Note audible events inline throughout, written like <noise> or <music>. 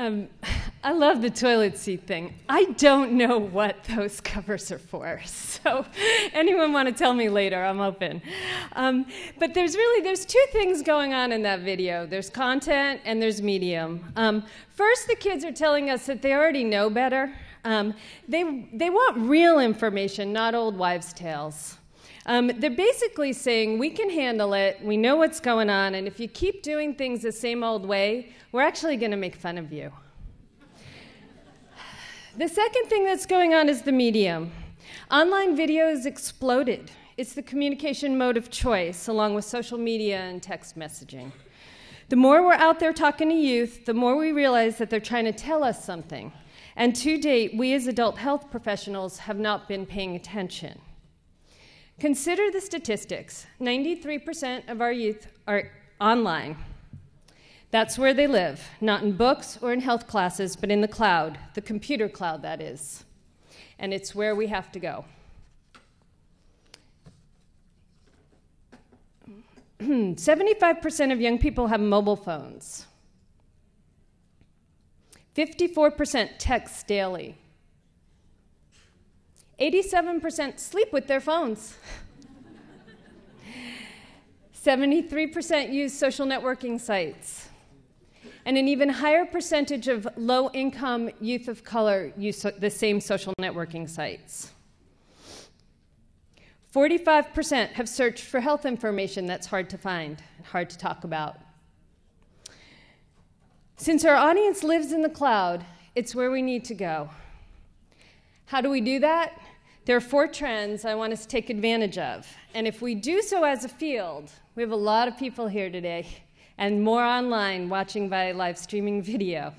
I love the toilet seat thing. I don't know what those covers are for, so anyone want to tell me later, I'm open. But there's two things going on in that video. There's content and there's medium. First, the kids are telling us that they already know better. They want real information, not old wives' tales. They're basically saying, we can handle it, we know what's going on, and if you keep doing things the same old way, we're actually going to make fun of you. The second thing that's going on is the medium. Online video has exploded. It's the communication mode of choice, along with social media and text messaging. The more we're out there talking to youth, the more we realize that they're trying to tell us something. And to date, we as adult health professionals have not been paying attention. Consider the statistics. 93% of our youth are online. That's where they live, not in books or in health classes, but in the cloud, the computer cloud, that is. And it's where we have to go. <clears throat> 75% of young people have mobile phones. 54% text daily. 87% sleep with their phones. 73% use social networking sites. And an even higher percentage of low-income youth of color use the same social networking sites. 45% have searched for health information that's hard to find and hard to talk about. Since our audience lives in the cloud, it's where we need to go. How do we do that? There are four trends I want us to take advantage of. And if we do so as a field, we have a lot of people here today and more online watching by live streaming video.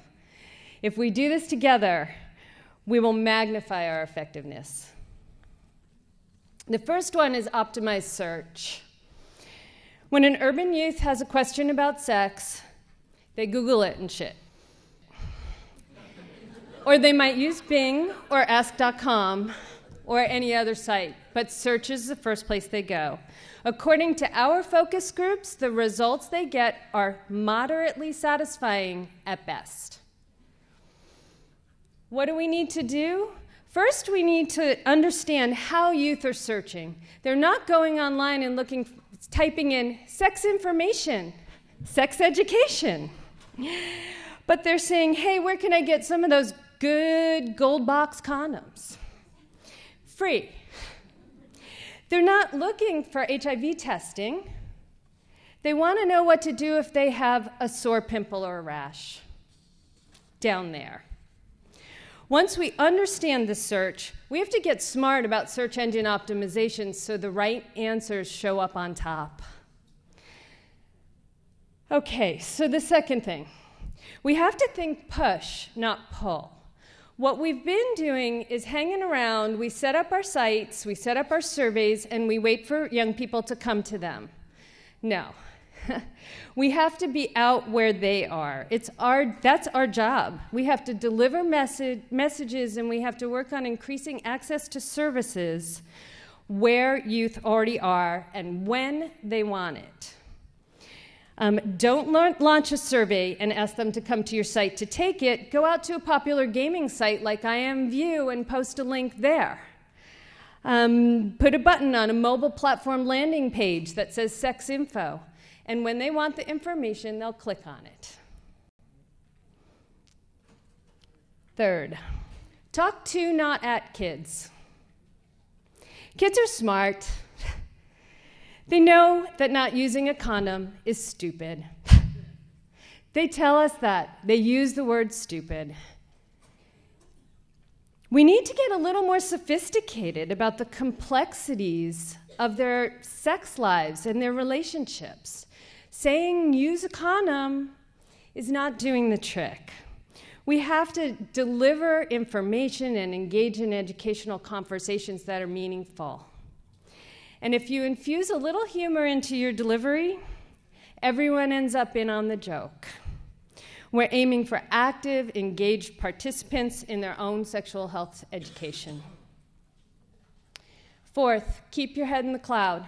If we do this together, we will magnify our effectiveness. The first one is optimized search. When an urban youth has a question about sex, they Google it and shit. Or they might use Bing or Ask.com or any other site, but search is the first place they go. According to our focus groups, the results they get are moderately satisfying at best. What do we need to do? First, we need to understand how youth are searching. They're not going online and typing in sex information, sex education. But they're saying, hey, where can I get some of those good gold box condoms? Free. They're not looking for HIV testing. They want to know what to do if they have a sore pimple or a rash. Down there. Once we understand the search, we have to get smart about search engine optimization so the right answers show up on top. Okay, so the second thing. We have to think push, not pull. What we've been doing is hanging around. We set up our sites, we set up our surveys, and we wait for young people to come to them. No. We have to be out where they are. That's our job. We have to deliver messages, and we have to work on increasing access to services where youth already are and when they want it. Don't launch a survey and ask them to come to your site to take it. Go out to a popular gaming site like iAmView and post a link there. Put a button on a mobile platform landing page that says sex info. And when they want the information, they'll click on it. Third, talk to, not at kids. Kids are smart. They know that not using a condom is stupid. They tell us that. They use the word stupid. We need to get a little more sophisticated about the complexities of their sex lives and their relationships. Saying use a condom is not doing the trick. We have to deliver information and engage in educational conversations that are meaningful. And if you infuse a little humor into your delivery, everyone ends up in on the joke. We're aiming for active, engaged participants in their own sexual health education. Fourth, keep your head in the cloud.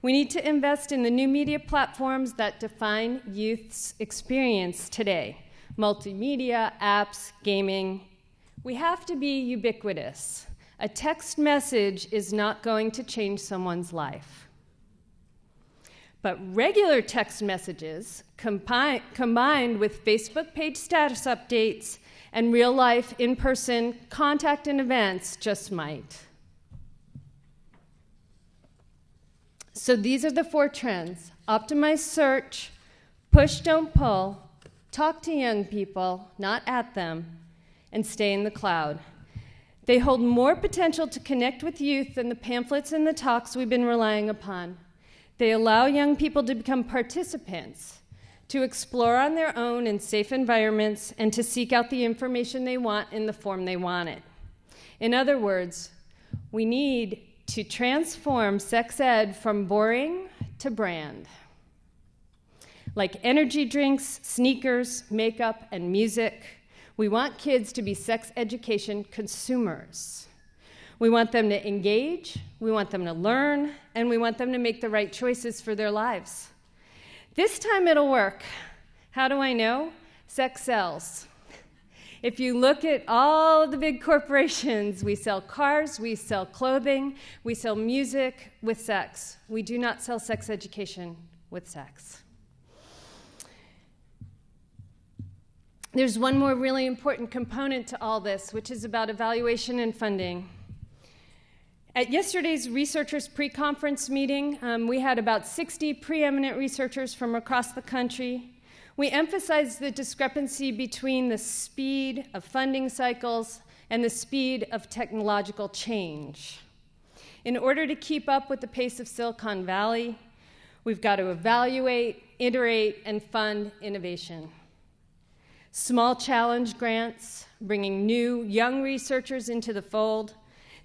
We need to invest in the new media platforms that define youth's experience today. multimedia, apps, gaming. We have to be ubiquitous. A text message is not going to change someone's life. But regular text messages combined with Facebook page status updates and real-life, in-person contact and events just might. So these are the four trends: optimize search, push, don't pull, talk to young people, not at them, and stay in the cloud. They hold more potential to connect with youth than the pamphlets and the talks we've been relying upon. They allow young people to become participants, to explore on their own in safe environments, and to seek out the information they want in the form they want it. In other words, we need to transform sex ed from boring to brand. Like energy drinks, sneakers, makeup, and music, we want kids to be sex education consumers. We want them to engage, we want them to learn, and we want them to make the right choices for their lives. This time it'll work. How do I know? Sex sells. If you look at all of the big corporations, we sell cars, we sell clothing, we sell music with sex. We do not sell sex education with sex. There's one more really important component to all this, which is about evaluation and funding. At yesterday's researchers pre-conference meeting, we had about 60 preeminent researchers from across the country. We emphasized the discrepancy between the speed of funding cycles and the speed of technological change. In order to keep up with the pace of Silicon Valley, we've got to evaluate, iterate, and fund innovation. Small challenge grants, bringing new, young researchers into the fold.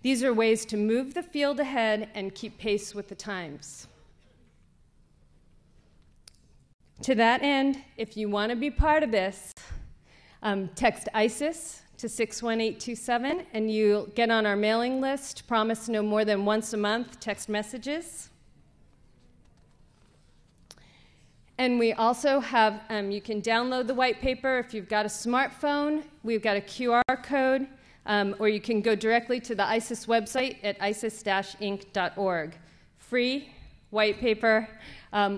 These are ways to move the field ahead and keep pace with the times. To that end, if you want to be part of this, text ISIS to 61827, and you'll get on our mailing list. Promise no more than once a month text messages. And we also have, you can download the white paper if you've got a smartphone. We've got a QR code, or you can go directly to the ISIS website at isis-inc.org. Free white paper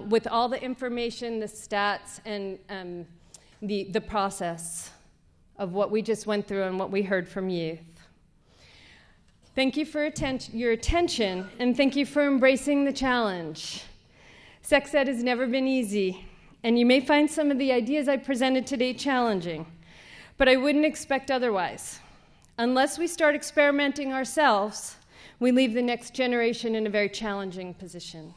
with all the information, the stats, and the process of what we just went through and what we heard from youth. Thank you for your attention, and thank you for embracing the challenge. Sex ed has never been easy, and you may find some of the ideas I presented today challenging, but I wouldn't expect otherwise. Unless we start experimenting ourselves, we leave the next generation in a very challenging position.